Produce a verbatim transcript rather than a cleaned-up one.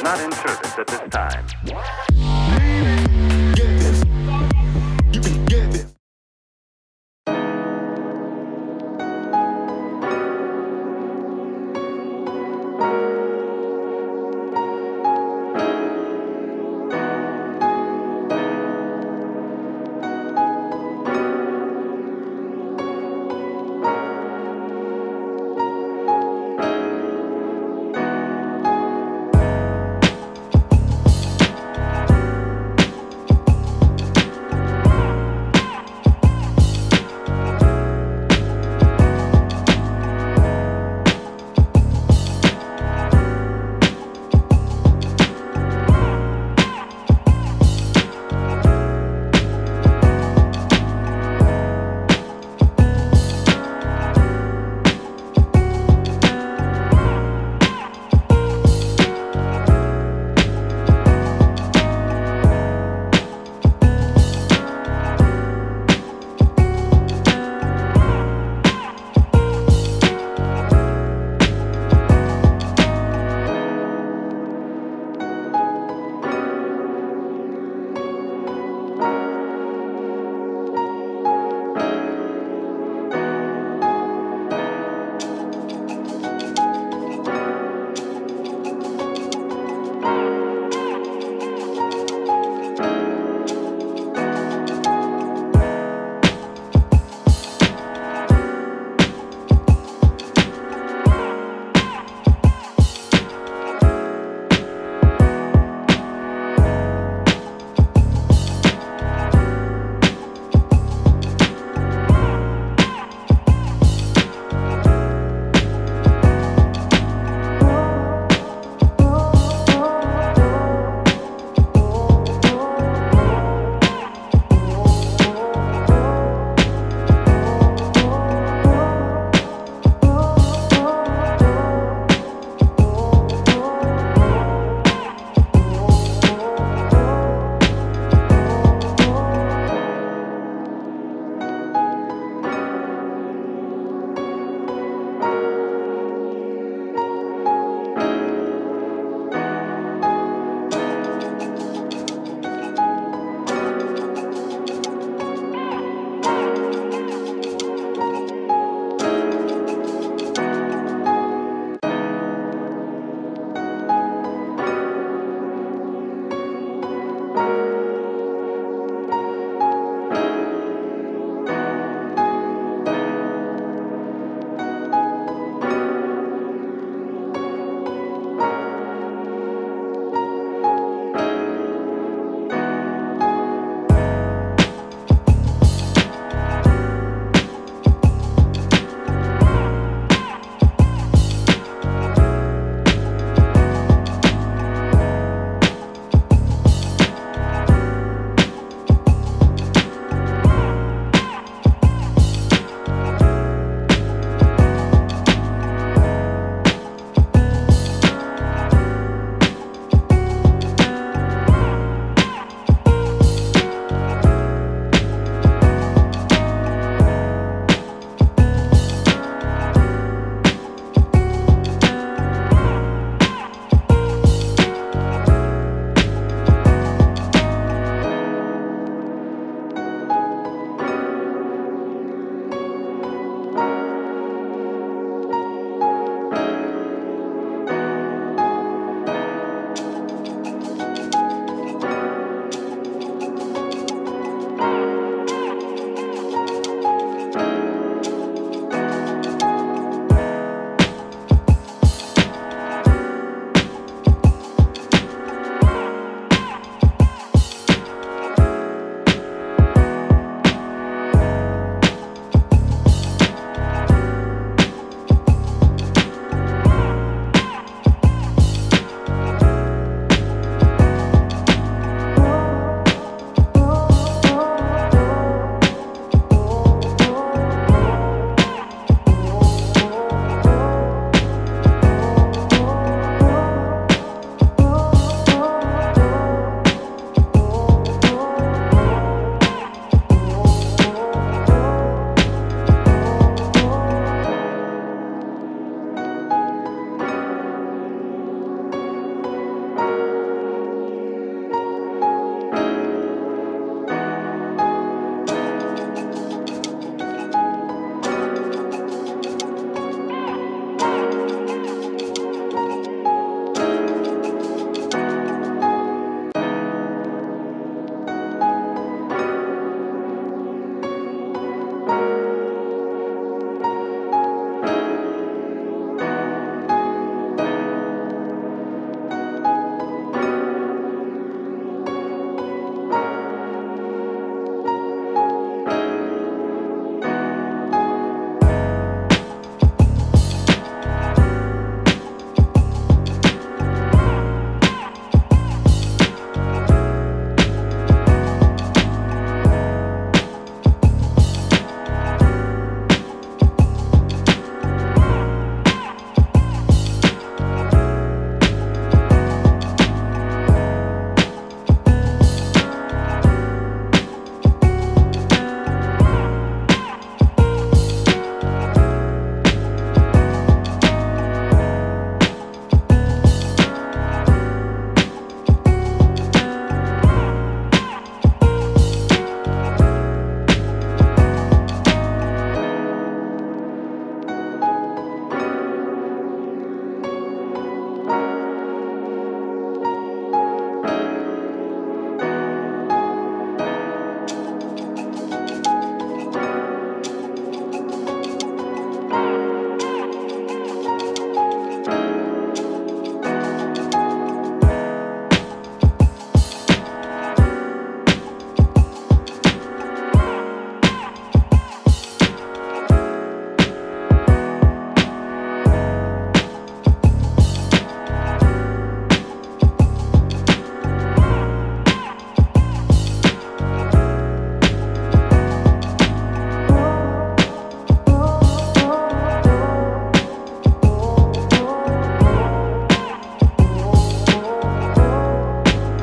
is not in service at this time. Get this. You can get this. Bye.